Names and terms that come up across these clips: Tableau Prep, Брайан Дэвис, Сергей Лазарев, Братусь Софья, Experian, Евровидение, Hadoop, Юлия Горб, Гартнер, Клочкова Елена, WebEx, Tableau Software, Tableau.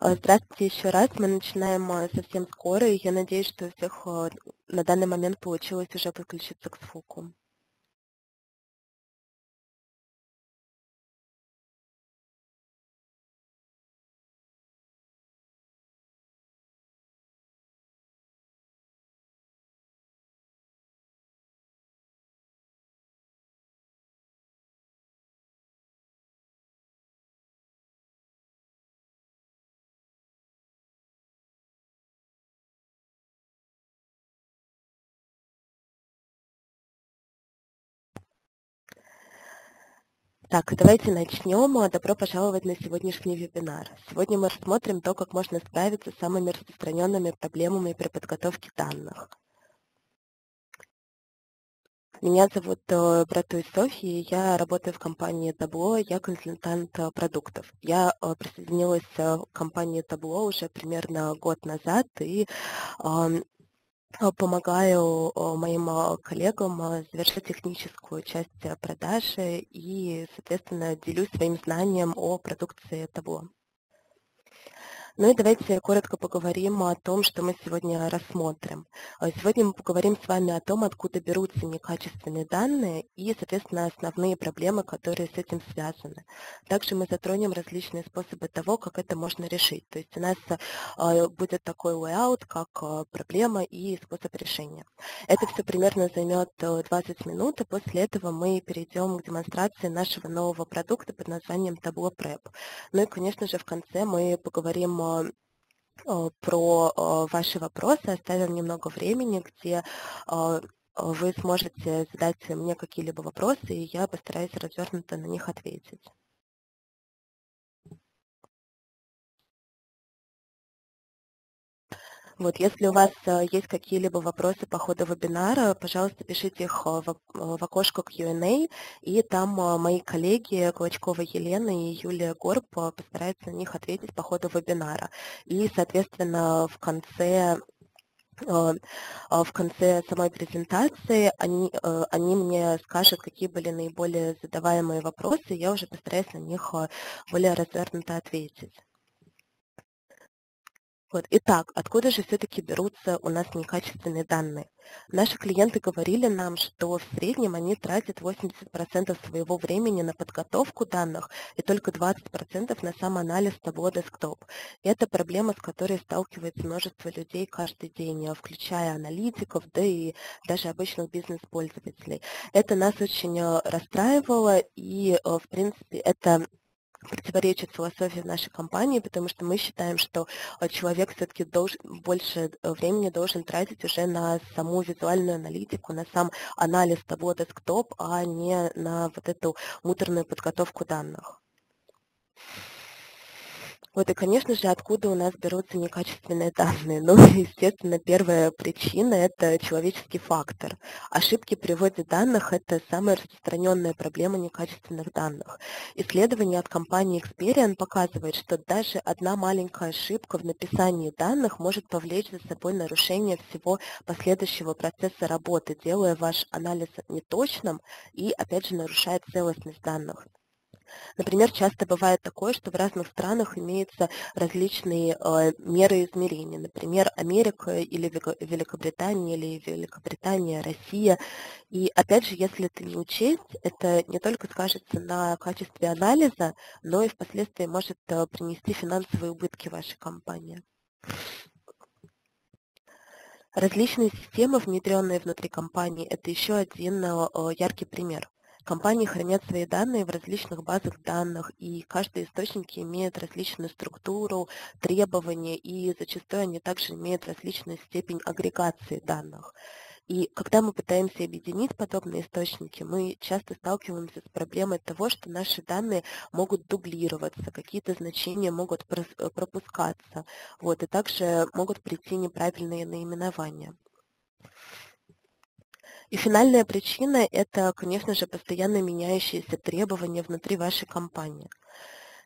Здравствуйте еще раз. Мы начинаем совсем скоро, и я надеюсь, что у всех на данный момент получилось уже подключиться к звуку. Так, давайте начнем. Добро пожаловать на сегодняшний вебинар. Сегодня мы рассмотрим то, как можно справиться с самыми распространенными проблемами при подготовке данных. Меня зовут Братусь Софья, я работаю в компании Tableau, я консультант продуктов. Я присоединилась к компании Tableau уже примерно год назад и помогаю моим коллегам завершить техническую часть продажи и, соответственно, делюсь своим знанием о продукции Tableau. Ну и давайте коротко поговорим о том, что мы сегодня рассмотрим. Сегодня мы поговорим с вами о том, откуда берутся некачественные данные и, соответственно, основные проблемы, которые с этим связаны. Также мы затронем различные способы того, как это можно решить. То есть у нас будет такой лейаут, как проблема и способ решения. Это все примерно займет 20 минут, и после этого мы перейдем к демонстрации нашего нового продукта под названием Tableau Prep. Ну и, конечно же, в конце мы поговорим про ваши вопросы, оставим немного времени, где вы сможете задать мне какие-либо вопросы, и я постараюсь развернуто на них ответить. Вот, если у вас есть какие-либо вопросы по ходу вебинара, пожалуйста, пишите их в окошко Q&A, и там мои коллеги Клочкова Елена и Юлия Горб постараются на них ответить по ходу вебинара. И, соответственно, в конце самой презентации они мне скажут, какие были наиболее задаваемые вопросы, и я уже постараюсь на них более развернуто ответить. Итак, откуда же все-таки берутся у нас некачественные данные? Наши клиенты говорили нам, что в среднем они тратят 80% своего времени на подготовку данных и только 20% на самоанализ Tableau Desktop. Это проблема, с которой сталкивается множество людей каждый день, включая аналитиков, да и даже обычных бизнес-пользователей. Это нас очень расстраивало и, в принципе, это противоречит философии нашей компании, потому что мы считаем, что человек все-таки больше времени должен тратить уже на саму визуальную аналитику, на сам анализ Tableau Desktop, а не на вот эту муторную подготовку данных. Вот и, конечно же, откуда у нас берутся некачественные данные? Ну, естественно, первая причина – это человеческий фактор. Ошибки при вводе данных – это самая распространенная проблема некачественных данных. Исследование от компании Experian показывает, что даже одна маленькая ошибка в написании данных может повлечь за собой нарушение всего последующего процесса работы, делая ваш анализ неточным и, опять же, нарушает целостность данных. Например, часто бывает такое, что в разных странах имеются различные меры измерения. Например, Америка или Великобритания, Россия. И опять же, если это не учесть, это не только скажется на качестве анализа, но и впоследствии может принести финансовые убытки вашей компании. Различные системы, внедренные внутри компании, это еще один яркий пример. Компании хранят свои данные в различных базах данных, и каждый источник имеет различную структуру, требования, и зачастую они также имеют различную степень агрегации данных. И когда мы пытаемся объединить подобные источники, мы часто сталкиваемся с проблемой того, что наши данные могут дублироваться, какие-то значения могут пропускаться, вот, и также могут прийти неправильные наименования. И финальная причина – это, конечно же, постоянно меняющиеся требования внутри вашей компании.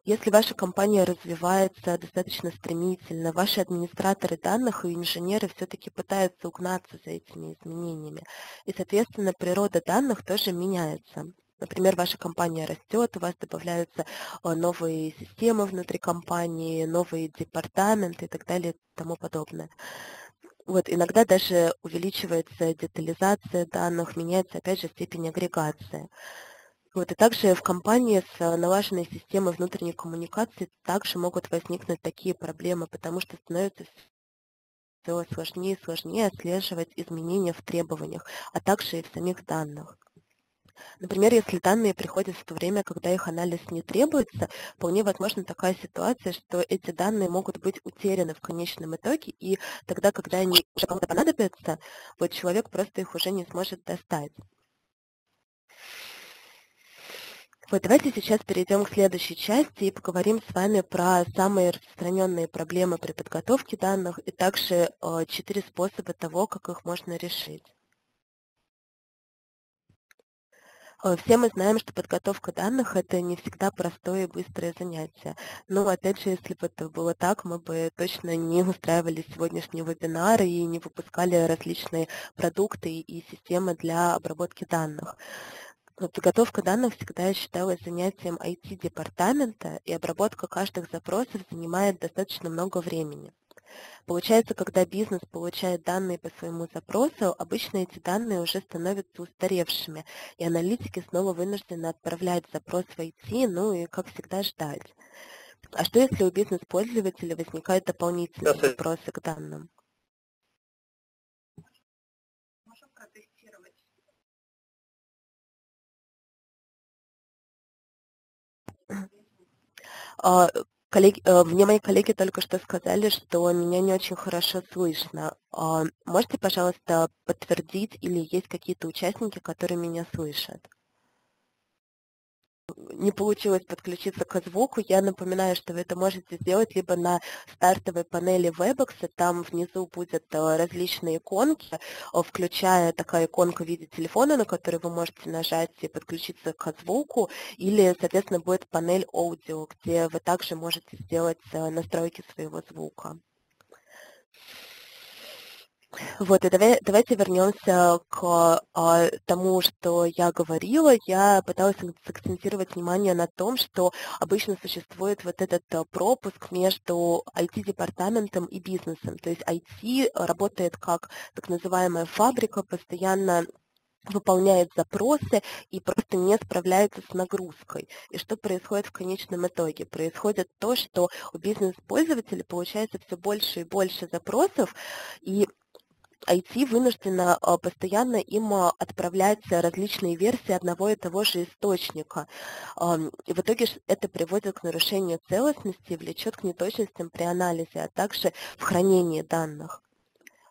Если ваша компания развивается достаточно стремительно, ваши администраторы данных и инженеры все-таки пытаются угнаться за этими изменениями, и, соответственно, природа данных тоже меняется. Например, ваша компания растет, у вас добавляются новые системы внутри компании, новые департаменты и так далее и тому подобное. Вот, иногда даже увеличивается детализация данных, меняется, опять же, степень агрегации. Вот, и также в компании с налаженной системой внутренней коммуникации также могут возникнуть такие проблемы, потому что становится все сложнее и сложнее отслеживать изменения в требованиях, а также и в самих данных. Например, если данные приходят в то время, когда их анализ не требуется, вполне возможна такая ситуация, что эти данные могут быть утеряны в конечном итоге, и тогда, когда они уже кому-то понадобятся, вот человек просто их уже не сможет достать. Вот, давайте сейчас перейдем к следующей части и поговорим с вами про самые распространенные проблемы при подготовке данных и также 4 способа того, как их можно решить. Все мы знаем, что подготовка данных – это не всегда простое и быстрое занятие. Но, опять же, если бы это было так, мы бы точно не устраивали сегодняшний вебинар и не выпускали различные продукты и системы для обработки данных. Но подготовка данных всегда считалась занятием IT-департамента, и обработка каждых запросов занимает достаточно много времени. Получается, когда бизнес получает данные по своему запросу, обычно эти данные уже становятся устаревшими, и аналитики снова вынуждены отправлять запрос в IT, ну и, как всегда, ждать. А что, если у бизнес-пользователя возникают дополнительные вопросы к данным? Можем протестировать. Мне мои коллеги только что сказали, что меня не очень хорошо слышно. Можете, пожалуйста, подтвердить, или есть какие-то участники, которые меня слышат? Не получилось подключиться к звуку. Я напоминаю, что вы это можете сделать либо на стартовой панели WebEx, там внизу будут различные иконки, включая такая иконка в виде телефона, на которую вы можете нажать и подключиться к звуку, или, соответственно, будет панель аудио, где вы также можете сделать настройки своего звука. Вот, и давайте вернемся к тому, что я говорила. Я пыталась акцентировать внимание на том, что обычно существует вот этот пропуск между IT-департаментом и бизнесом. То есть IT работает как так называемая фабрика, постоянно выполняет запросы и просто не справляется с нагрузкой. И что происходит в конечном итоге? Происходит то, что у бизнес-пользователей получается все больше и больше запросов, и IT вынуждена постоянно им отправлять различные версии одного и того же источника. И в итоге это приводит к нарушению целостности и влечет к неточностям при анализе, а также в хранении данных.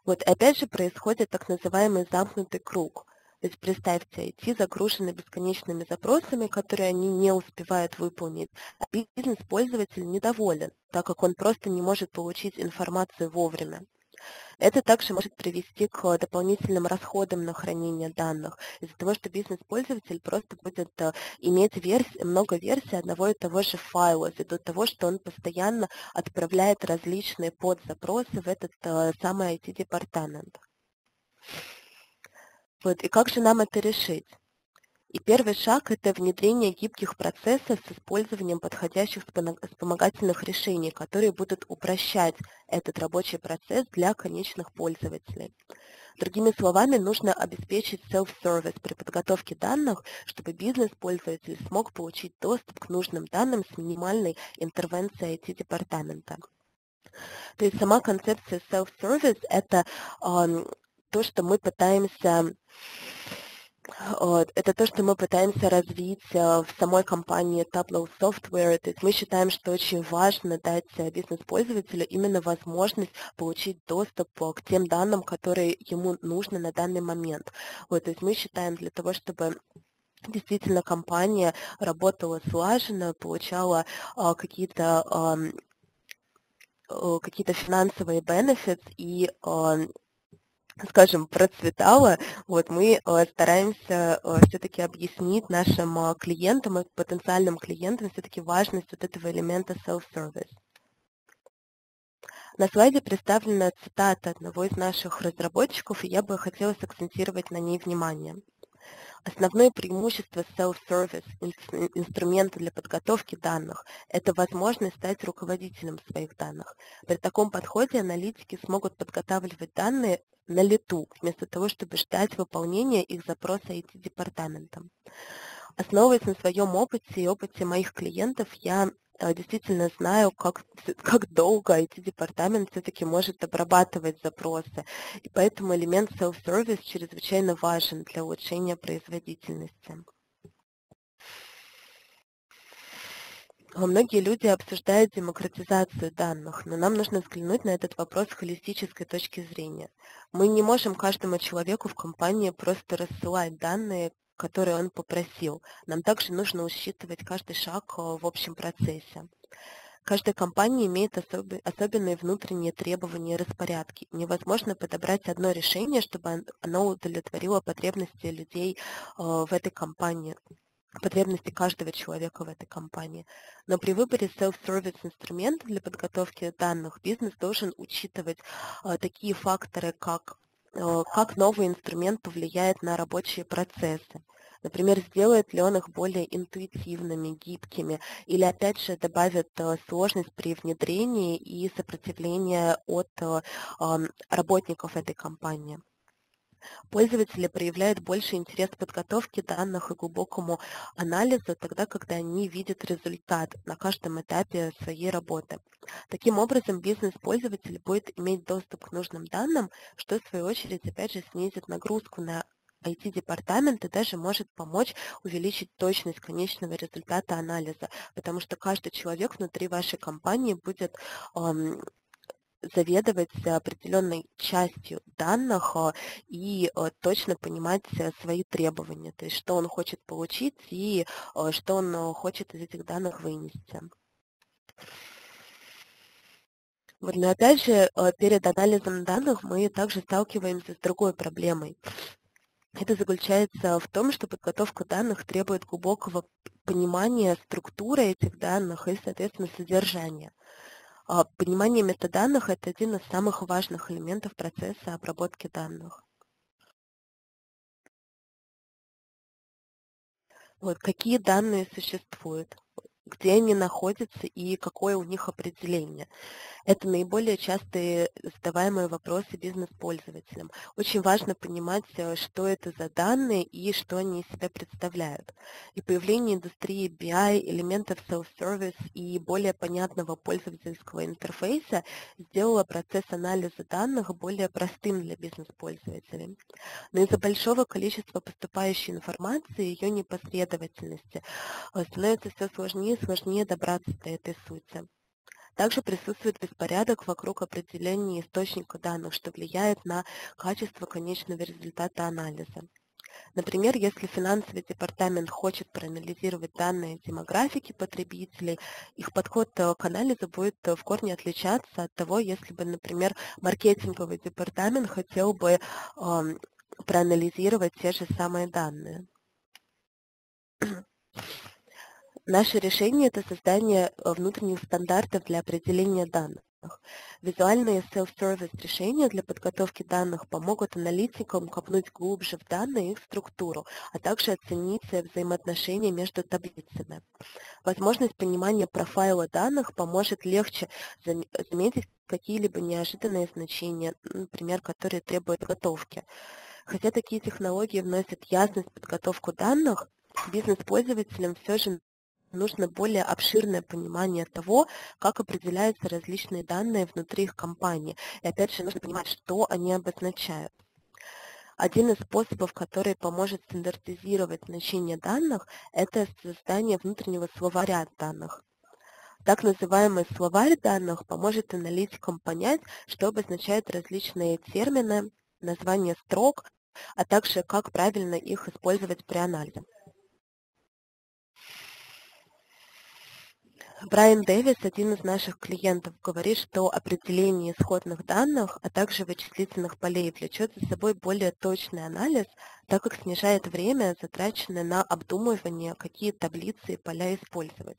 Вот опять же происходит так называемый замкнутый круг. То есть представьте, IT загружены бесконечными запросами, которые они не успевают выполнить, а бизнес-пользователь недоволен, так как он просто не может получить информацию вовремя. Это также может привести к дополнительным расходам на хранение данных, из-за того, что бизнес-пользователь просто будет иметь много версий одного и того же файла, ввиду того, что он постоянно отправляет различные подзапросы в этот самый IT-департамент. Вот, и как же нам это решить? И первый шаг – это внедрение гибких процессов с использованием подходящих вспомогательных решений, которые будут упрощать этот рабочий процесс для конечных пользователей. Другими словами, нужно обеспечить self-service при подготовке данных, чтобы бизнес-пользователь смог получить доступ к нужным данным с минимальной интервенцией IT-департамента. То есть сама концепция self-service – это то, что мы пытаемся... Это то, что мы пытаемся развить в самой компании Tableau Software. То есть мы считаем, что очень важно дать бизнес-пользователю именно возможность получить доступ к тем данным, которые ему нужны на данный момент. Вот, то есть мы считаем, для того, чтобы действительно компания работала слаженно, получала какие-то финансовые benefits и скажем, процветала, вот мы стараемся все-таки объяснить нашим клиентам и потенциальным клиентам все-таки важность вот этого элемента self-service. На слайде представлена цитата одного из наших разработчиков, и я бы хотела акцентировать на ней внимание. Основное преимущество self-service инструмента для подготовки данных – это возможность стать руководителем своих данных. При таком подходе аналитики смогут подготавливать данные на лету, вместо того, чтобы ждать выполнения их запроса IT-департаментом. Основываясь на своем опыте и опыте моих клиентов, я действительно знаю, как долго IT-департамент все-таки может обрабатывать запросы. И поэтому элемент self-service чрезвычайно важен для улучшения производительности. Многие люди обсуждают демократизацию данных, но нам нужно взглянуть на этот вопрос с холистической точки зрения. Мы не можем каждому человеку в компании просто рассылать данные, которые он попросил. Нам также нужно учитывать каждый шаг в общем процессе. Каждая компания имеет особенные внутренние требования и распорядки. Невозможно подобрать одно решение, чтобы оно удовлетворило потребности людей в этой компании, потребности каждого человека в этой компании. Но при выборе self-service инструментов для подготовки данных бизнес должен учитывать такие факторы, как новый инструмент повлияет на рабочие процессы. Например, сделает ли он их более интуитивными, гибкими, или опять же добавит сложность при внедрении и сопротивление от работников этой компании. Пользователи проявляют больше интерес к подготовке данных и глубокому анализу тогда, когда они видят результат на каждом этапе своей работы. Таким образом, бизнес-пользователь будет иметь доступ к нужным данным, что в свою очередь опять же снизит нагрузку на IT-департамент и даже может помочь увеличить точность конечного результата анализа, потому что каждый человек внутри вашей компании будет заведовать определенной частью данных и точно понимать свои требования, то есть что он хочет получить и что он хочет из этих данных вынести. Вот, но опять же, перед анализом данных мы также сталкиваемся с другой проблемой. Это заключается в том, что подготовка данных требует глубокого понимания структуры этих данных и, соответственно, содержания. Понимание метаданных – это один из самых важных элементов процесса обработки данных. Вот, какие данные существуют, где они находятся и какое у них определение. Это наиболее частые задаваемые вопросы бизнес-пользователям. Очень важно понимать, что это за данные и что они из себя представляют. И появление индустрии BI, элементов self-service и более понятного пользовательского интерфейса сделало процесс анализа данных более простым для бизнес-пользователей. Но из-за большого количества поступающей информации и ее непоследовательности становится все сложнее и сложнее добраться до этой сути. Также присутствует беспорядок вокруг определения источника данных, что влияет на качество конечного результата анализа. Например, если финансовый департамент хочет проанализировать данные демографики потребителей, их подход к анализу будет в корне отличаться от того, если бы, например, маркетинговый департамент хотел бы проанализировать те же самые данные. Наше решение – это создание внутренних стандартов для определения данных. Визуальные self-service решения для подготовки данных помогут аналитикам копнуть глубже в данные и их структуру, а также оценить взаимоотношения между таблицами. Возможность понимания профайла данных поможет легче заметить какие-либо неожиданные значения, например, которые требуют подготовки. Хотя такие технологии вносят ясность в подготовку данных, бизнес-пользователям все же нужно более обширное понимание того, как определяются различные данные внутри их компании. И опять же, нужно понимать, что они обозначают. Один из способов, который поможет стандартизировать значение данных, это создание внутреннего словаря данных. Так называемый словарь данных поможет аналитикам понять, что обозначают различные термины, названия строк, а также как правильно их использовать при анализе. Брайан Дэвис, один из наших клиентов, говорит, что определение исходных данных, а также вычислительных полей влечет за собой более точный анализ, так как снижает время, затраченное на обдумывание, какие таблицы и поля использовать.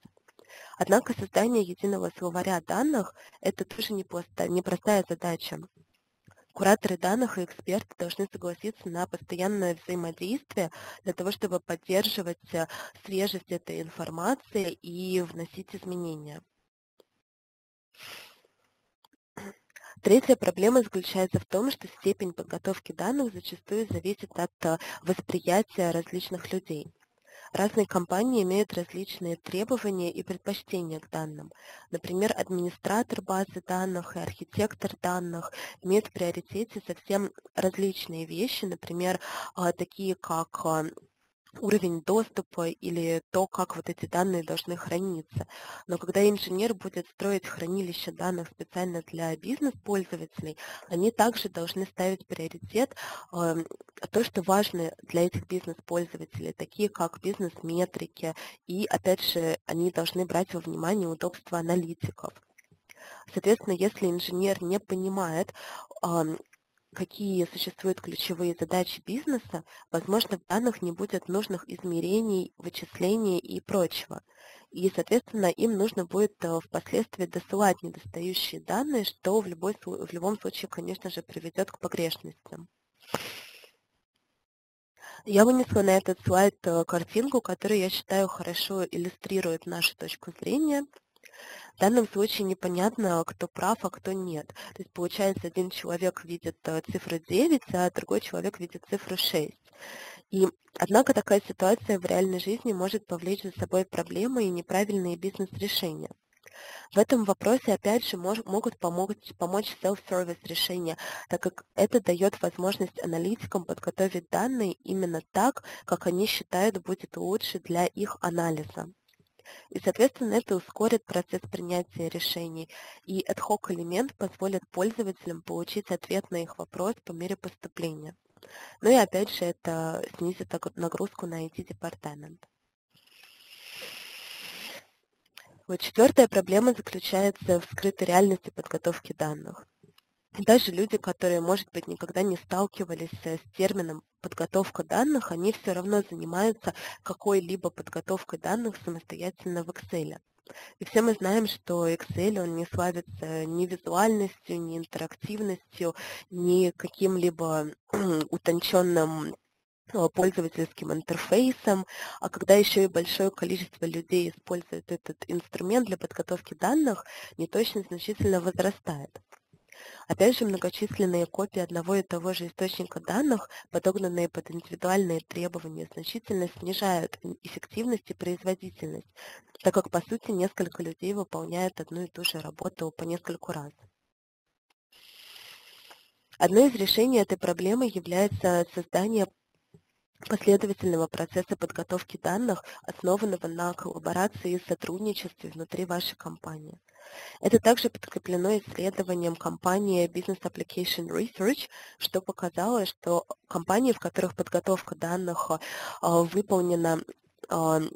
Однако создание единого словаря данных – это тоже непростая задача. кураторы данных и эксперты должны согласиться на постоянное взаимодействие для того, чтобы поддерживать свежесть этой информации и вносить изменения. Третья проблема заключается в том, что степень подготовки данных зачастую зависит от восприятия различных людей. Разные компании имеют различные требования и предпочтения к данным. Например, администратор базы данных и архитектор данных имеют в приоритете совсем различные вещи, например, такие как уровень доступа или то, как вот эти данные должны храниться. Но когда инженер будет строить хранилище данных специально для бизнес-пользователей, они также должны ставить приоритет то, что важно для этих бизнес-пользователей, такие как бизнес-метрики, и, опять же, они должны брать во внимание удобство аналитиков. Соответственно, если инженер не понимает, какие существуют ключевые задачи бизнеса, возможно, в данных не будет нужных измерений, вычислений и прочего. И, соответственно, им нужно будет впоследствии досылать недостающие данные, что в любом случае, конечно же, приведет к погрешностям. Я вынесла на этот слайд картинку, которую, я считаю, хорошо иллюстрирует нашу точку зрения. В данном случае непонятно, кто прав, а кто нет. То есть, получается, один человек видит цифру 9, а другой человек видит цифру 6. И, однако, такая ситуация в реальной жизни может повлечь за собой проблемы и неправильные бизнес-решения. В этом вопросе, опять же, могут помочь self-service решения, так как это дает возможность аналитикам подготовить данные именно так, как они считают будет лучше для их анализа. И, соответственно, это ускорит процесс принятия решений. И ad-hoc элемент позволит пользователям получить ответ на их вопрос по мере поступления. Ну и, опять же, это снизит нагрузку на IT-департамент. Вот четвертая проблема заключается в скрытой реальности подготовки данных. Даже люди, которые, может быть, никогда не сталкивались с термином подготовка данных, они все равно занимаются какой-либо подготовкой данных самостоятельно в Excel. И все мы знаем, что Excel, он не славится ни визуальностью, ни интерактивностью, ни каким-либо утонченным пользовательским интерфейсом, а когда еще и большое количество людей использует этот инструмент для подготовки данных, неточность значительно возрастает. Опять же, многочисленные копии одного и того же источника данных, подогнанные под индивидуальные требования, значительно снижают эффективность и производительность, так как, по сути, несколько людей выполняют одну и ту же работу по нескольку раз. Одно из решений этой проблемы является создание последовательного процесса подготовки данных, основанного на коллаборации и сотрудничестве внутри вашей компании. Это также подкреплено исследованием компании Business Application Research, что показало, что компании, в которых подготовка данных выполнена в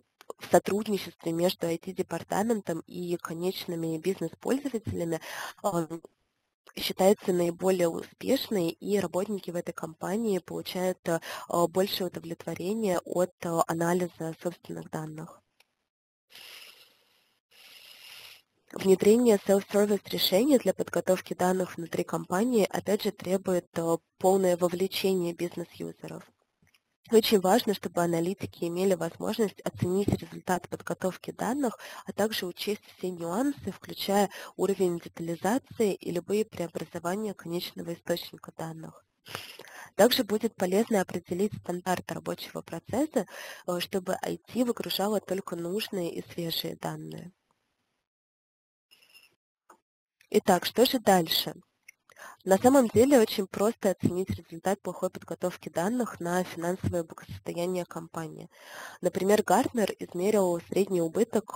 сотрудничестве между IT-департаментом и конечными бизнес-пользователями, считаются наиболее успешной, и работники в этой компании получают большее удовлетворение от анализа собственных данных. Внедрение self-service решений для подготовки данных внутри компании, опять же, требует полное вовлечение бизнес-юзеров. Очень важно, чтобы аналитики имели возможность оценить результат подготовки данных, а также учесть все нюансы, включая уровень детализации и любые преобразования конечного источника данных. Также будет полезно определить стандарт рабочего процесса, чтобы IT выгружало только нужные и свежие данные. Итак, что же дальше? На самом деле очень просто оценить результат плохой подготовки данных на финансовое благосостояние компании. Например, Гартнер измерил средний убыток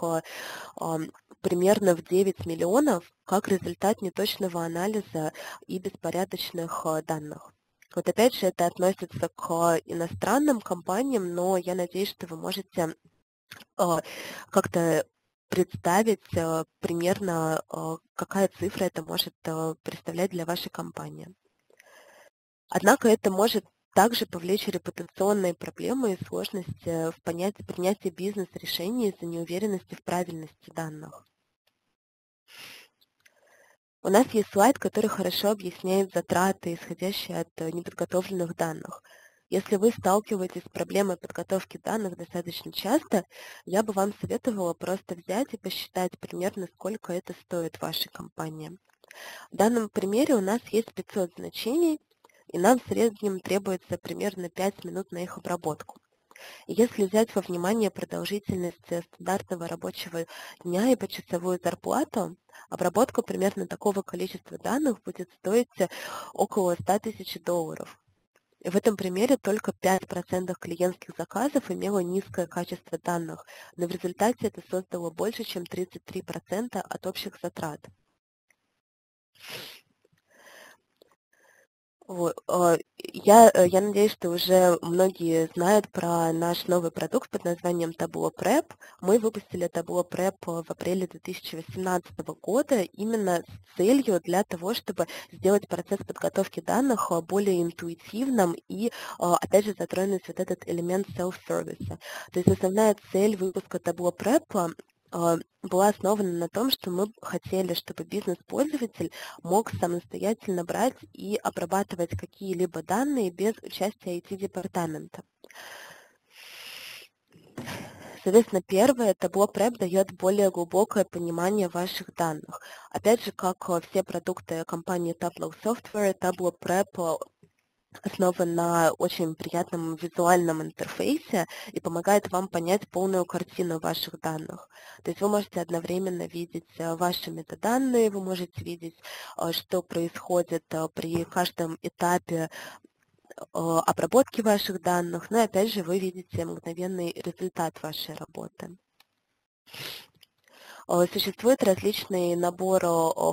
примерно в 9 миллионов как результат неточного анализа и беспорядочных данных. Вот опять же, это относится к иностранным компаниям, но я надеюсь, что вы можете как-то представить примерно, какая цифра это может представлять для вашей компании. Однако это может также повлечь репутационные проблемы и сложности в принятии бизнес-решений из-за неуверенности в правильности данных. У нас есть слайд, который хорошо объясняет затраты, исходящие от неподготовленных данных. Если вы сталкиваетесь с проблемой подготовки данных достаточно часто, я бы вам советовала просто взять и посчитать примерно, сколько это стоит вашей компании. В данном примере у нас есть 500 значений, и нам в среднем требуется примерно 5 минут на их обработку. Если взять во внимание продолжительность стандартного рабочего дня и почасовую зарплату, обработка примерно такого количества данных будет стоить около $100 тысяч. В этом примере только 5% клиентских заказов имело низкое качество данных, но в результате это создало больше, чем 33% от общих затрат. Я надеюсь, что уже многие знают про наш новый продукт под названием Tableau Prep. Мы выпустили Tableau Prep в апреле 2018 года именно с целью для того, чтобы сделать процесс подготовки данных более интуитивным и, опять же, затронуть вот этот элемент self-сервиса. То есть основная цель выпуска Tableau Prep – была основана на том, что мы хотели, чтобы бизнес-пользователь мог самостоятельно брать и обрабатывать какие-либо данные без участия IT-департамента. Соответственно, первое, Tableau Prep дает более глубокое понимание ваших данных. Опять же, как все продукты компании Tableau Software, Tableau Prep основан на очень приятном визуальном интерфейсе и помогает вам понять полную картину ваших данных. То есть вы можете одновременно видеть ваши метаданные, вы можете видеть, что происходит при каждом этапе обработки ваших данных, но опять же вы видите мгновенный результат вашей работы. Существует различный набор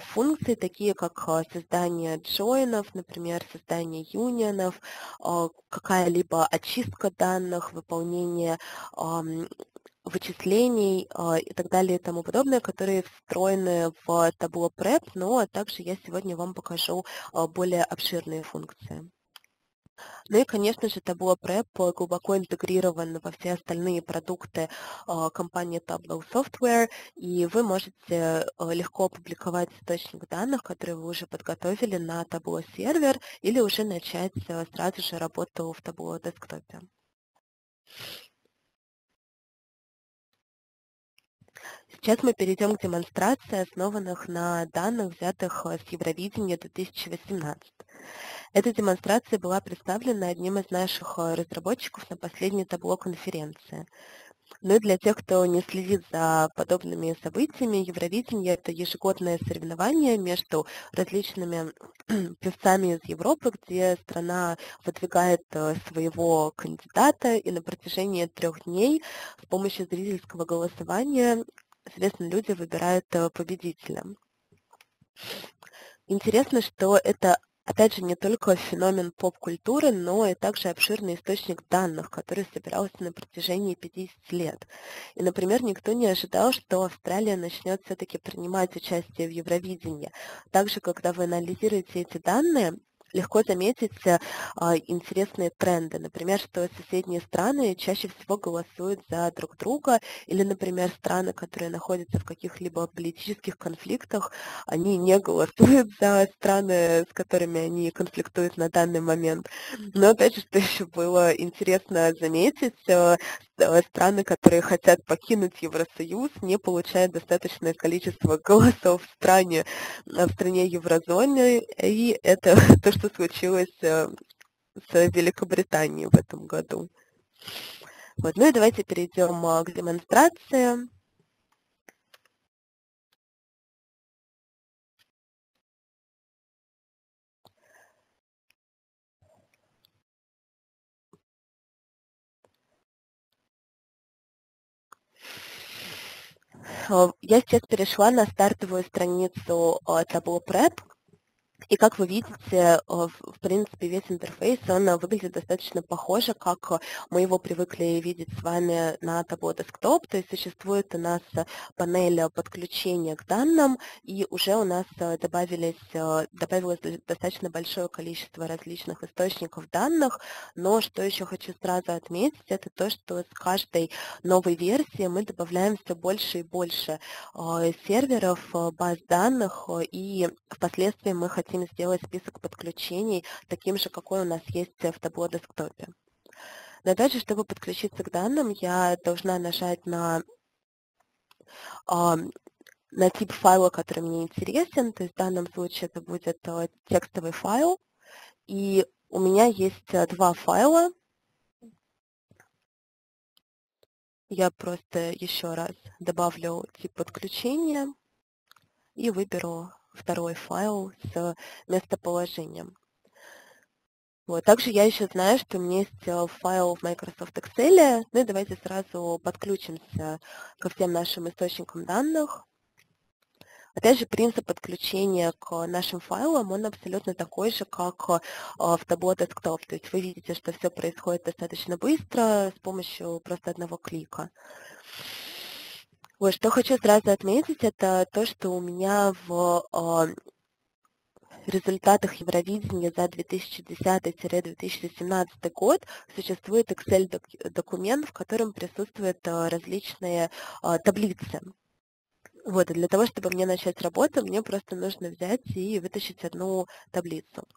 функций, такие как создание джойнов, например, создание юнионов, какая-либо очистка данных, выполнение вычислений и так далее и тому подобное, которые встроены в Tableau Prep, но также я сегодня вам покажу более обширные функции. Ну и, конечно же, Tableau Prep глубоко интегрирован во все остальные продукты компании Tableau Software, и вы можете легко публиковать источник данных, которые вы уже подготовили на Tableau сервер, или уже начать сразу же работу в Tableau десктопе. Сейчас мы перейдем к демонстрации, основанных на данных, взятых с Евровидения 2018. Эта демонстрация была представлена одним из наших разработчиков на последней Tableau-конференции. Ну и для тех, кто не следит за подобными событиями, Евровидение – это ежегодное соревнование между различными певцами из Европы, где страна выдвигает своего кандидата, и на протяжении 3 дней с помощью зрительского голосования, соответственно, люди выбирают победителя. Интересно, что это опять же не только феномен поп-культуры, но и также обширный источник данных, который собирался на протяжении 50 лет. И, например, никто не ожидал, что Австралия начнет все-таки принимать участие в Евровидении. Также, когда вы анализируете эти данные, легко заметить интересные тренды. Например, что соседние страны чаще всего голосуют за друг друга, или, например, страны, которые находятся в каких-либо политических конфликтах, они не голосуют за страны, с которыми они конфликтуют на данный момент. Но, опять же, что еще было интересно заметить, страны, которые хотят покинуть Евросоюз, не получают достаточное количество голосов в стране еврозоны, и это то, что случилось с Великобританией в этом году. Вот. Ну и давайте перейдем к демонстрации. Я сейчас перешла на стартовую страницу Tableau Prep. И как вы видите, в принципе, весь интерфейс, он выглядит достаточно похоже, как мы его привыкли видеть с вами на Tableau Desktop. То есть существует у нас панель подключения к данным, и уже у нас добавилось достаточно большое количество различных источников данных. Но что еще хочу сразу отметить, это то, что с каждой новой версии мы добавляем все больше и больше серверов, баз данных, и впоследствии мы хотим сделать список подключений таким же, какой у нас есть в Tableau Desktop. Но дальше, чтобы подключиться к данным, я должна нажать на тип файла, который мне интересен, то есть в данном случае это будет текстовый файл, и у меня есть два файла. Я просто еще раз добавлю тип подключения и выберу второй файл с местоположением. Вот. Также я еще знаю, что у меня есть файл в Microsoft Excel. Ну и давайте сразу подключимся ко всем нашим источникам данных. Опять же, принцип подключения к нашим файлам, он абсолютно такой же, как в Tableau Desktop. То есть вы видите, что все происходит достаточно быстро, с помощью просто одного клика. Вот, что хочу сразу отметить, это то, что у меня в результатах Евровидения за 2010-2017 год существует Excel-документ, в котором присутствуют различные таблицы. Вот, и для того, чтобы мне начать работу, мне просто нужно взять и вытащить одну таблицу.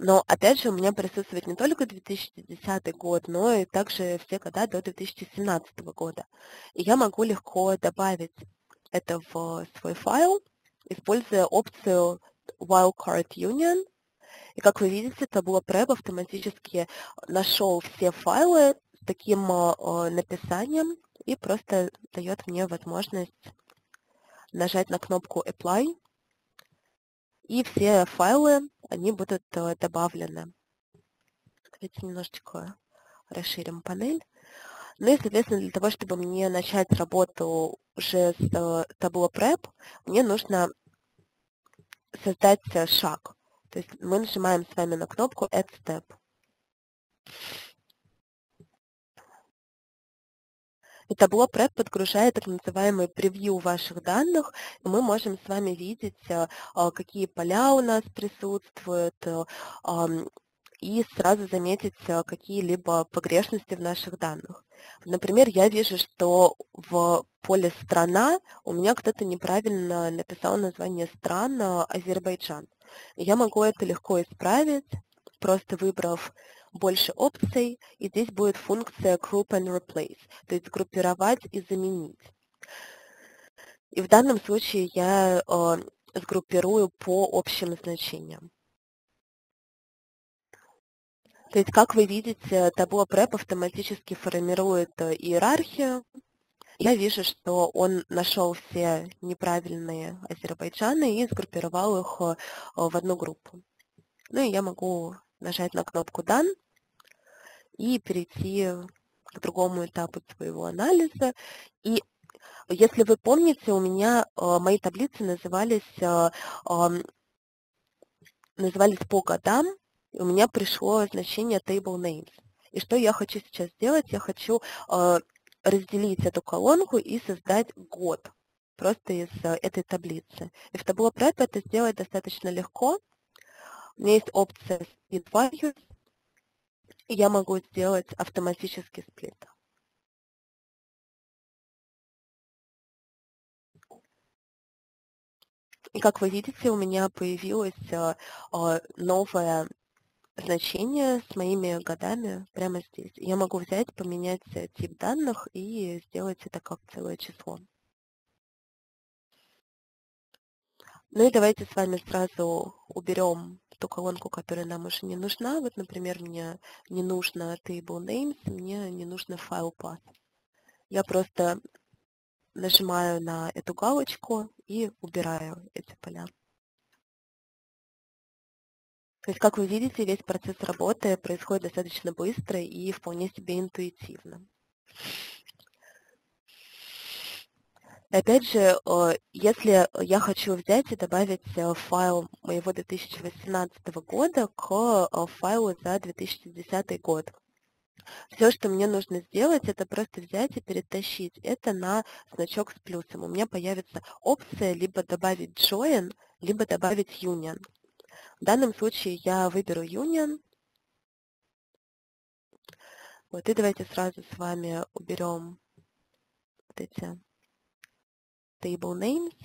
Но, опять же, у меня присутствует не только 2010 год, но и также все года до 2017 года. И я могу легко добавить это в свой файл, используя опцию Wildcard Union. И, как вы видите, Tableau Prep автоматически нашел все файлы с таким написанием и просто дает мне возможность нажать на кнопку Apply, и все файлы, они будут добавлены. Давайте немножечко расширим панель. Ну и, соответственно, для того, чтобы мне начать работу уже с Tableau Prep, мне нужно создать шаг. То есть мы нажимаем с вами на кнопку Add Step. И Tableau Prep подгружает так называемый превью ваших данных, и мы можем с вами видеть, какие поля у нас присутствуют, и сразу заметить какие-либо погрешности в наших данных. Например, я вижу, что в поле «Страна» у меня кто-то неправильно написал название стран «Азербайджан». Я могу это легко исправить, просто выбрав больше опций, и здесь будет функция Group and Replace, то есть группировать и заменить. И в данном случае я сгруппирую по общим значениям. То есть, как вы видите, Tableau Prep автоматически формирует иерархию. Я вижу, что он нашел все неправильные азербайджаны и сгруппировал их в одну группу. Ну и я могу нажать на кнопку «Done» и перейти к другому этапу своего анализа. И если вы помните, у меня мои таблицы назывались по годам, и у меня пришло значение «Table Names». И что я хочу сейчас сделать? Я хочу разделить эту колонку и создать год просто из этой таблицы. И в Tableau Prep это сделать достаточно легко. У меня есть опция Split Values, и я могу сделать автоматический сплит. И как вы видите, у меня появилось новое значение с моими годами прямо здесь. Я могу взять, поменять тип данных и сделать это как целое число. Ну и давайте с вами сразу уберем ту колонку, которая нам уже не нужна. Вот, например, мне не нужно Table Names, мне не нужно File Path. Я просто нажимаю на эту галочку и убираю эти поля. То есть, как вы видите, весь процесс работы происходит достаточно быстро и вполне себе интуитивно. Опять же, если я хочу взять и добавить файл моего 2018 года к файлу за 2010 год, все, что мне нужно сделать, это просто взять и перетащить это на значок с плюсом. У меня появится опция либо добавить Join, либо добавить Union. В данном случае я выберу Union. Вот, и давайте сразу с вами уберем вот эти Table Names.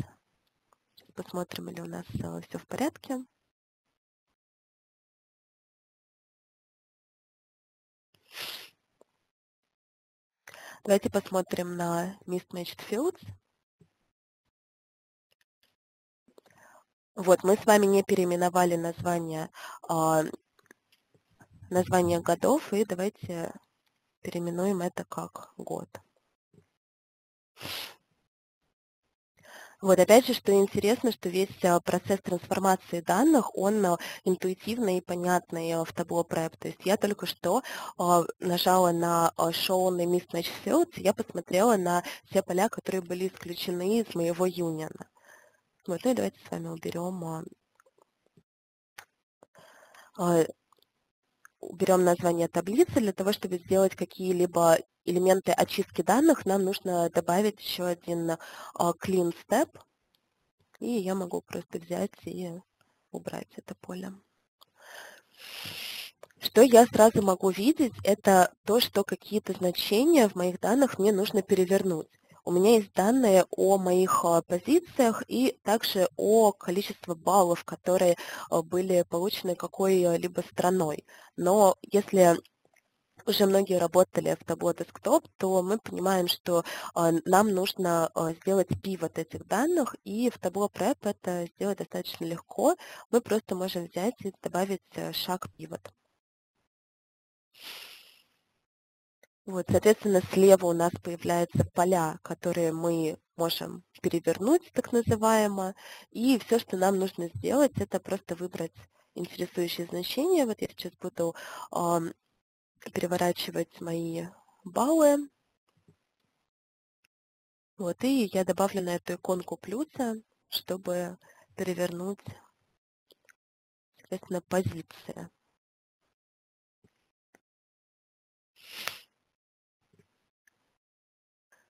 Посмотрим, ли у нас все в порядке. Давайте посмотрим на Mismatched Fields. Вот, мы с вами не переименовали название годов, и давайте переименуем это как год. Вот, опять же, что интересно, что весь процесс трансформации данных, он интуитивный и понятный в Tableau Prep. То есть я только что нажала на Show на Mismatch Fields, я посмотрела на все поля, которые были исключены из моего юниона. Вот, ну и давайте с вами уберем название таблицы. Для того, чтобы сделать какие-либо элементы очистки данных, нам нужно добавить еще один clean step. И я могу просто взять и убрать это поле. Что я сразу могу видеть, это то, что какие-то значения в моих данных мне нужно перевернуть. У меня есть данные о моих позициях и также о количестве баллов, которые были получены какой-либо страной. Но если уже многие работали в Tableau Desktop, то мы понимаем, что нам нужно сделать пивот этих данных, и в Tableau Prep это сделать достаточно легко. Мы просто можем взять и добавить шаг пивот. Вот, соответственно, слева у нас появляются поля, которые мы можем перевернуть, так называемо. И все, что нам нужно сделать, это просто выбрать интересующие значения. Вот я сейчас буду переворачивать мои баллы. Вот, и я добавлю на эту иконку плюса, чтобы перевернуть, соответственно, позиции.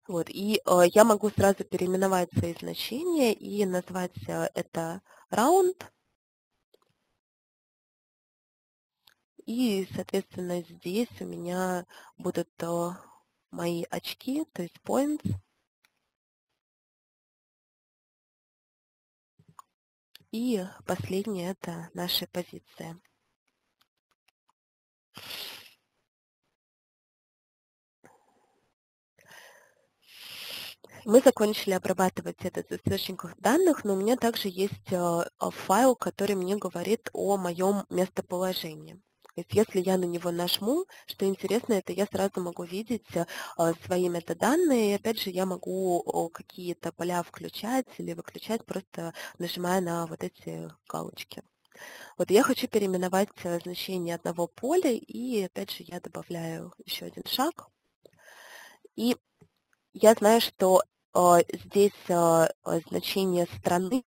Вот, и я могу сразу переименовать свои значения и назвать это раунд. И, соответственно, здесь у меня будут мои очки, то есть points. И последнее – это наши позиции. Мы закончили обрабатывать этот источник данных, но у меня также есть файл, который мне говорит о моем местоположении. То есть если я на него нажму, что интересно, это я сразу могу видеть свои метаданные. И опять же, я могу какие-то поля включать или выключать, просто нажимая на вот эти галочки. Вот я хочу переименовать значение одного поля, и опять же я добавляю еще один шаг. И я знаю, что здесь значение страны,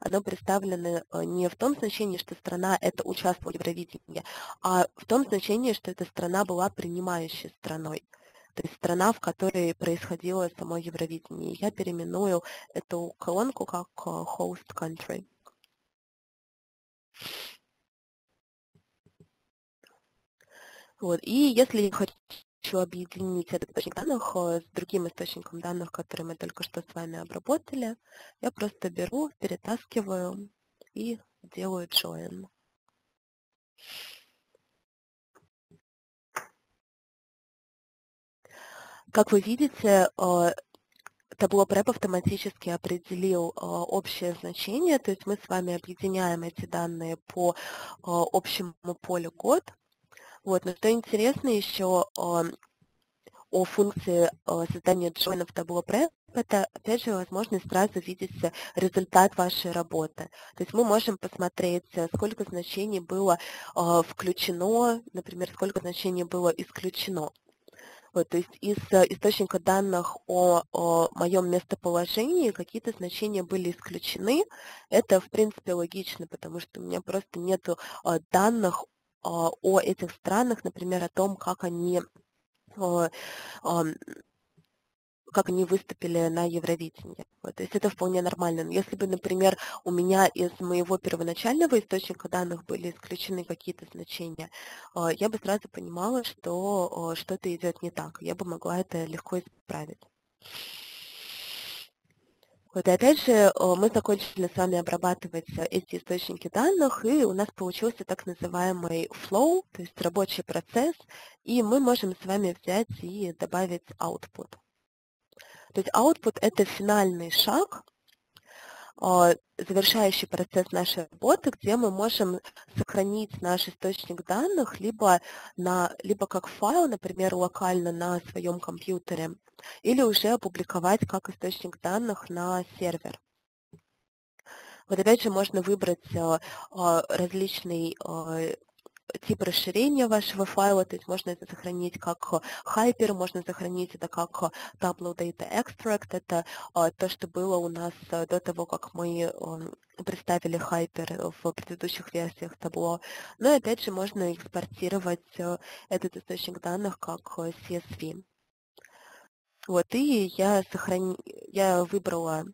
оно представлено не в том значении, что страна это участвовала в Евровидении, а в том значении, что эта страна была принимающей страной, то есть страна, в которой происходило само Евровидение. Я переименую эту колонку как host country. Вот. И если я хочу объединить этот источник данных с другим источником данных, который мы только что с вами обработали, я просто беру, перетаскиваю и делаю join. Как вы видите, Tableau Prep автоматически определил общее значение, то есть мы с вами объединяем эти данные по общему полю год. Вот, но что интересно еще о функции создания джойна в Tableau Prep, это, опять же, возможность сразу видеть результат вашей работы. То есть мы можем посмотреть, сколько значений было включено, например, сколько значений было исключено. Вот, то есть из источника данных о моем местоположении какие-то значения были исключены. Это, в принципе, логично, потому что у меня просто нет данных о этих странах, например, о том, как они выступили на Евровидении. Вот, то есть это вполне нормально. Но если бы, например, у меня из моего первоначального источника данных были исключены какие-то значения, я бы сразу понимала, что что-то идет не так. Я бы могла это легко исправить. Вот, и опять же, мы закончили с вами обрабатывать эти источники данных, и у нас получился так называемый flow, то есть рабочий процесс, и мы можем с вами взять и добавить output. То есть output – это финальный шаг, завершающий процесс нашей работы, где мы можем сохранить наш источник данных либо как файл, например, локально на своем компьютере, или уже опубликовать как источник данных на сервер. Вот опять же можно выбрать различный тип расширения вашего файла, то есть можно это сохранить как Hyper, можно сохранить это как Tableau Data Extract, это то, что было у нас до того, как мы представили Hyper в предыдущих версиях Tableau. Но опять же можно экспортировать этот источник данных как CSV. Вот, и я выбрала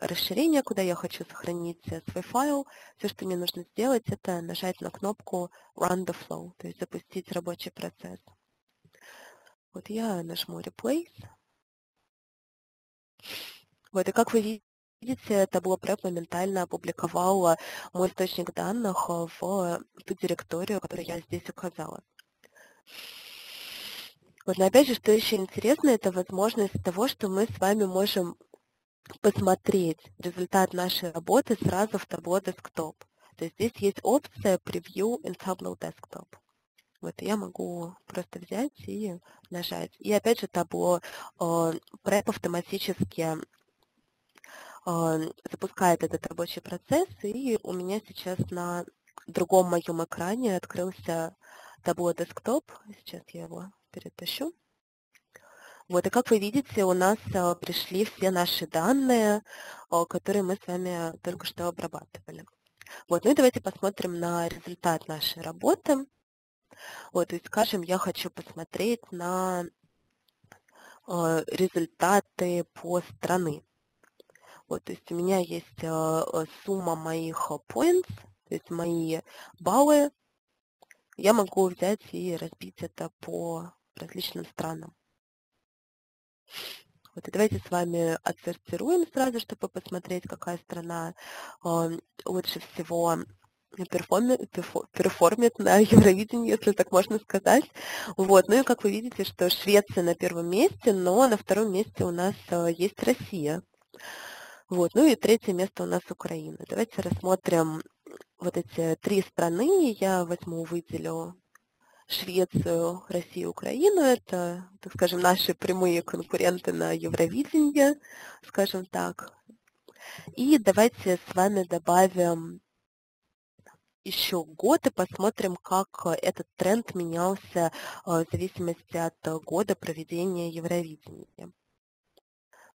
расширение, куда я хочу сохранить свой файл. Все, что мне нужно сделать, это нажать на кнопку Run the Flow, то есть запустить рабочий процесс. Вот я нажму Replace. Вот, и как вы видите, Tableau Prep моментально опубликовала мой источник данных в ту директорию, которую я здесь указала. Вот, но опять же, что еще интересно, это возможность того, что мы с вами можем посмотреть результат нашей работы сразу в Tableau Desktop. То есть здесь есть опция Preview in Tableau Desktop. Вот я могу просто взять и нажать. И опять же Tableau Prep автоматически запускает этот рабочий процесс, и у меня сейчас на другом моем экране открылся Tableau Desktop. Сейчас я его перетащу. Вот, и как вы видите, у нас пришли все наши данные, которые мы с вами только что обрабатывали. Вот, ну и давайте посмотрим на результат нашей работы. Вот, и скажем, я хочу посмотреть на результаты по стране. Вот, то есть у меня есть сумма моих points, то есть мои баллы. Я могу взять и разбить это по различным странам. Вот, и давайте с вами отсортируем сразу, чтобы посмотреть, какая страна лучше всего перформит на Евровидении, если так можно сказать. Вот, ну и как вы видите, что Швеция на первом месте, но на втором месте у нас есть Россия. Вот, ну и третье место у нас Украина. Давайте рассмотрим вот эти три страны. Я возьму, выделю Швецию, Россию, Украину. Это, так скажем, наши прямые конкуренты на Евровидении, скажем так. И давайте с вами добавим еще год и посмотрим, как этот тренд менялся в зависимости от года проведения Евровидения.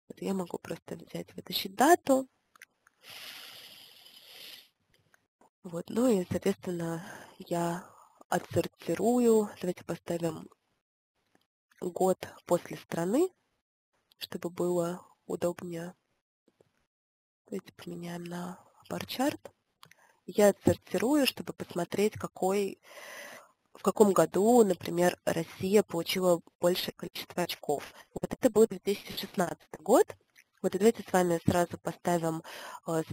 Вот я могу просто взять, вытащить дату. Вот, ну и, соответственно, я отсортирую. Давайте поставим год после страны, чтобы было удобнее. Давайте поменяем на бар-чарт. Я отсортирую, чтобы посмотреть, в каком году, например, Россия получила большее количество очков. Вот это будет 2016 год. Вот и давайте с вами сразу поставим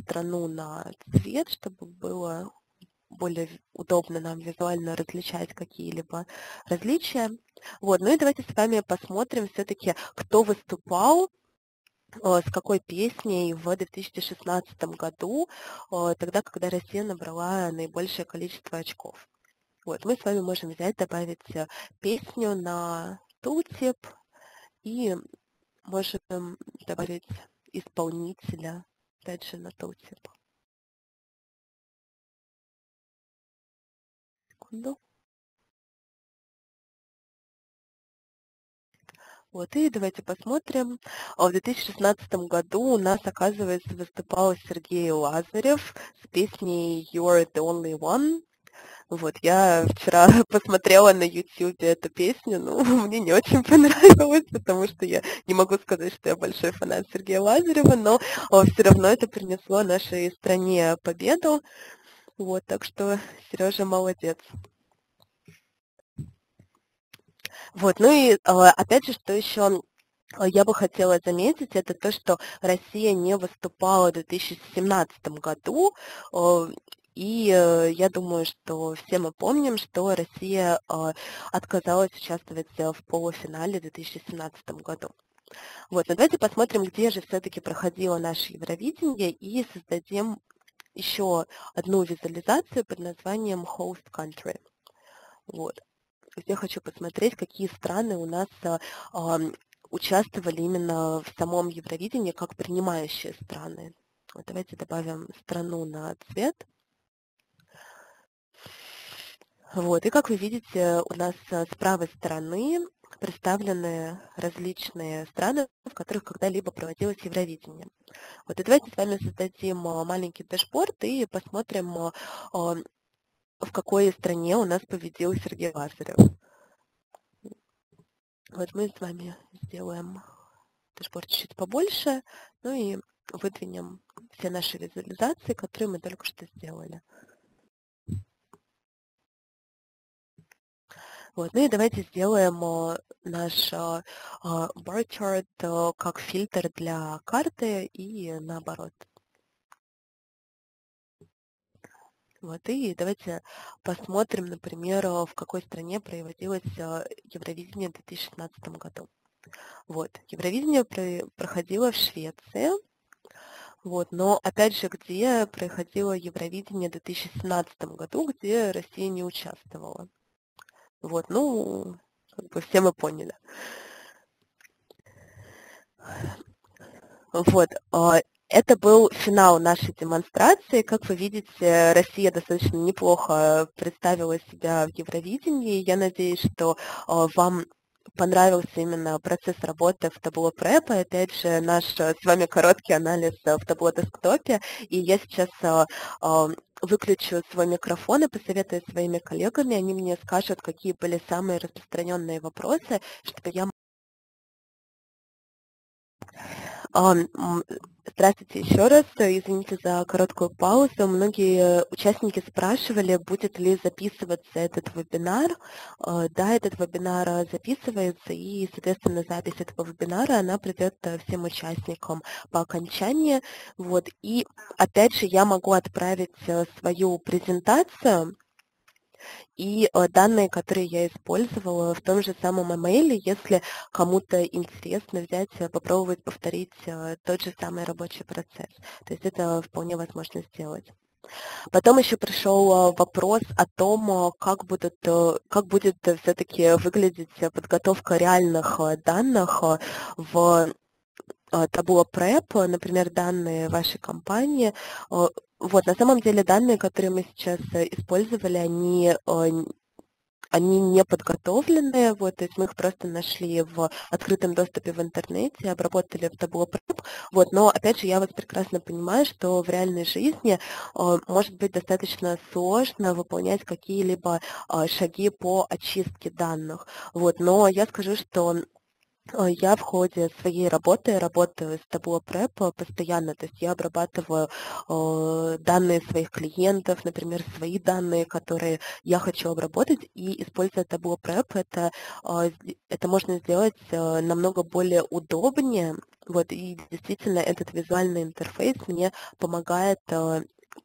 страну на цвет, чтобы было более удобно нам визуально различать какие-либо различия. Вот, ну и давайте с вами посмотрим все-таки, кто выступал, с какой песней в 2016 году, тогда, когда Россия набрала наибольшее количество очков. Вот, мы с вами можем взять, добавить песню на Tooltip и можем добавить исполнителя, опять же, на Tooltip. Вот, и давайте посмотрим. В 2016 году у нас, оказывается, выступал Сергей Лазарев с песней «You're the only one». Вот, я вчера посмотрела на YouTube эту песню, ну, мне не очень понравилось, потому что я не могу сказать, что я большой фанат Сергея Лазарева, но все равно это принесло нашей стране победу. Вот, так что Сережа молодец. Вот, ну и опять же, что еще... Я бы хотела заметить, это то, что Россия не выступала в 2017 году, и я думаю, что все мы помним, что Россия отказалась участвовать в полуфинале в 2017 году. Вот, но давайте посмотрим, где же все-таки проходило наше Евровидение, и создадим еще одну визуализацию под названием «Host Country». Вот. Я хочу посмотреть, какие страны у нас... участвовали именно в самом Евровидении как принимающие страны. Вот давайте добавим страну на цвет. Вот, и как вы видите, у нас с правой стороны представлены различные страны, в которых когда-либо проводилось Евровидение. Вот, и давайте с вами создадим маленький дашборд и посмотрим, в какой стране у нас победил Сергей Лазарев. Вот мы с вами сделаем дашборд чуть-чуть побольше, ну и выдвинем все наши визуализации, которые мы только что сделали. Вот, ну и давайте сделаем наш бар-чарт как фильтр для карты и наоборот. Вот, и давайте посмотрим, например, в какой стране проводилось Евровидение в 2016 году. Вот, Евровидение проходило в Швеции, вот, но опять же, где проходило Евровидение в 2017 году, где Россия не участвовала. Вот, ну, как бы все мы поняли. Вот. Это был финал нашей демонстрации. Как вы видите, Россия достаточно неплохо представила себя в Евровидении. Я надеюсь, что вам понравился именно процесс работы в Tableau Prep. И опять же, наш с вами короткий анализ в Tableau Desktop. И я сейчас выключу свой микрофон и посоветую своими коллегами. Они мне скажут, какие были самые распространенные вопросы, чтобы я... Здравствуйте еще раз, извините за короткую паузу. Многие участники спрашивали, будет ли записываться этот вебинар. Да, этот вебинар записывается, и, соответственно, запись этого вебинара, она придет всем участникам по окончании. Вот. И, опять же, я могу отправить свою презентацию и данные, которые я использовала в том же самом имейле, если кому-то интересно взять, попробовать повторить тот же самый рабочий процесс. То есть это вполне возможно сделать. Потом еще пришел вопрос о том, как будет все-таки выглядеть подготовка реальных данных в Tableau Prep, например, данные вашей компании. Вот, на самом деле данные, которые мы сейчас использовали, они не подготовленные, вот, то есть мы их просто нашли в открытом доступе в интернете, обработали в Tableau Prep, вот, но, опять же, я вас прекрасно понимаю, что в реальной жизни может быть достаточно сложно выполнять какие-либо шаги по очистке данных, вот, но я скажу, что... Я в ходе своей работы работаю с Tableau Prep постоянно, то есть я обрабатываю данные своих клиентов, например, свои данные, которые я хочу обработать, и используя Tableau Prep, это можно сделать намного более удобнее, вот, и действительно этот визуальный интерфейс мне помогает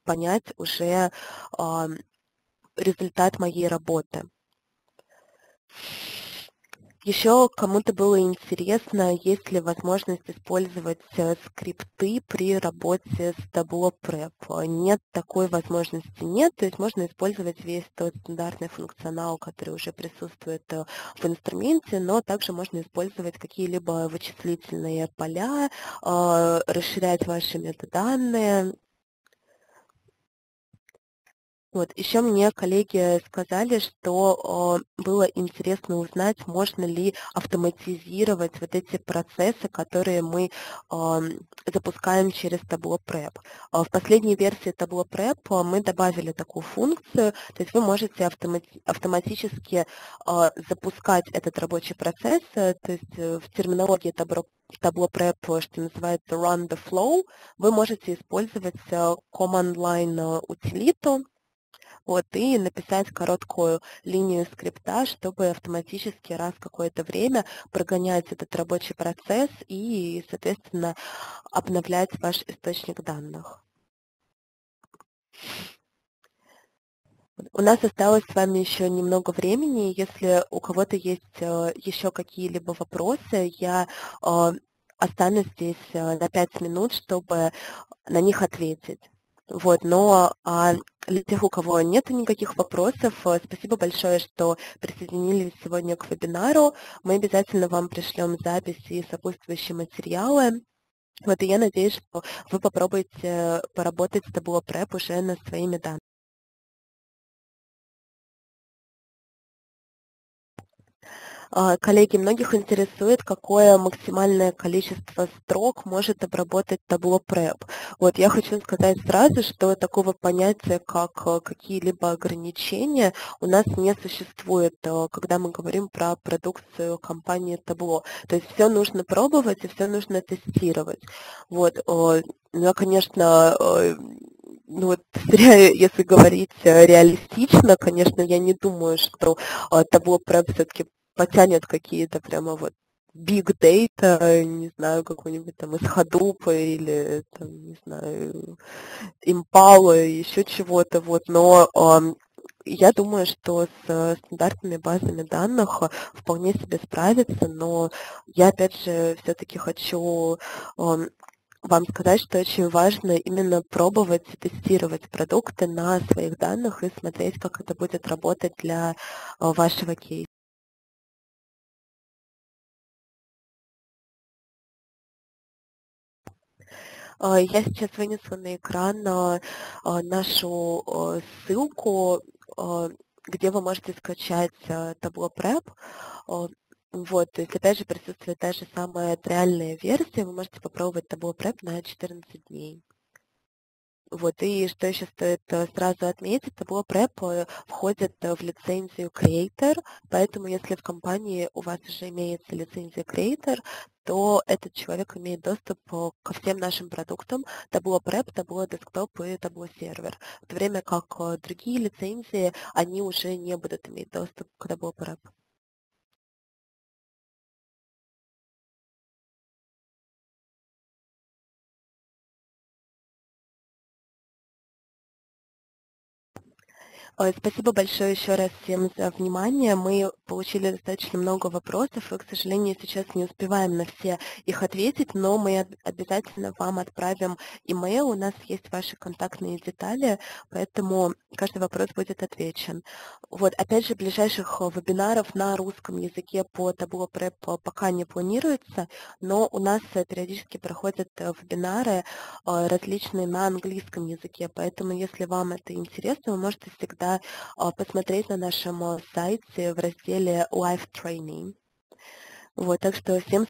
понять уже результат моей работы. Еще кому-то было интересно, есть ли возможность использовать скрипты при работе с Tableau Prep. Нет, такой возможности нет, то есть можно использовать весь тот стандартный функционал, который уже присутствует в инструменте, но также можно использовать какие-либо вычислительные поля, расширять ваши метаданные. Вот. Еще мне коллеги сказали, что было интересно узнать, можно ли автоматизировать вот эти процессы, которые мы запускаем через Tableau Prep. В последней версии Tableau Prep мы добавили такую функцию, то есть вы можете автоматически запускать этот рабочий процесс, то есть в терминологии Tableau Prep, что называется Run the Flow, вы можете использовать Command Line утилиту, вот, и написать короткую линию скрипта, чтобы автоматически раз какое-то время прогонять этот рабочий процесс и, соответственно, обновлять ваш источник данных. У нас осталось с вами еще немного времени. Если у кого-то есть еще какие-либо вопросы, я останусь здесь на 5 минут, чтобы на них ответить. Вот, но для тех, у кого нет никаких вопросов, спасибо большое, что присоединились сегодня к вебинару. Мы обязательно вам пришлем запись и сопутствующие материалы. Вот, и я надеюсь, что вы попробуете поработать с Tableau Prep уже над своими данными. Коллеги, многих интересует, какое максимальное количество строк может обработать Tableau Prep. Вот, я хочу сказать сразу, что такого понятия, как какие-либо ограничения, у нас не существует, когда мы говорим про продукцию компании Tableau. То есть все нужно пробовать и все нужно тестировать. Вот, ну, конечно... Ну, вот, если говорить реалистично, конечно, я не думаю, что Tableau Prep все-таки потянет какие-то прямо вот big data, не знаю, какой-нибудь там из Hadoop или, там, не знаю, Impala, еще чего-то, вот, но я думаю, что с стандартными базами данных вполне себе справиться, но я, опять же, все-таки хочу... вам сказать, что очень важно именно пробовать тестировать продукты на своих данных и смотреть, как это будет работать для вашего кейса. Я сейчас вынесу на экран нашу ссылку, где вы можете скачать Tableau Prep. Вот, то есть, опять же, присутствует та же самая реальная версия, вы можете попробовать Tableau Prep на 14 дней. Вот, и что еще стоит сразу отметить, Tableau Prep входит в лицензию Creator, поэтому если в компании у вас уже имеется лицензия Creator, то этот человек имеет доступ ко всем нашим продуктам Tableau Prep, Tableau Desktop и Tableau Server, в то время как другие лицензии, они уже не будут иметь доступ к Tableau Prep. Спасибо большое еще раз всем за внимание. Мы получили достаточно много вопросов, и, к сожалению, сейчас не успеваем на все их ответить, но мы обязательно вам отправим имейл, у нас есть ваши контактные детали, поэтому каждый вопрос будет отвечен. Вот, опять же, ближайших вебинаров на русском языке по Tableau Prep пока не планируется, но у нас периодически проходят вебинары различные на английском языке, поэтому, если вам это интересно, вы можете всегда посмотреть на нашем сайте в разделе Live Training. Вот, так что всем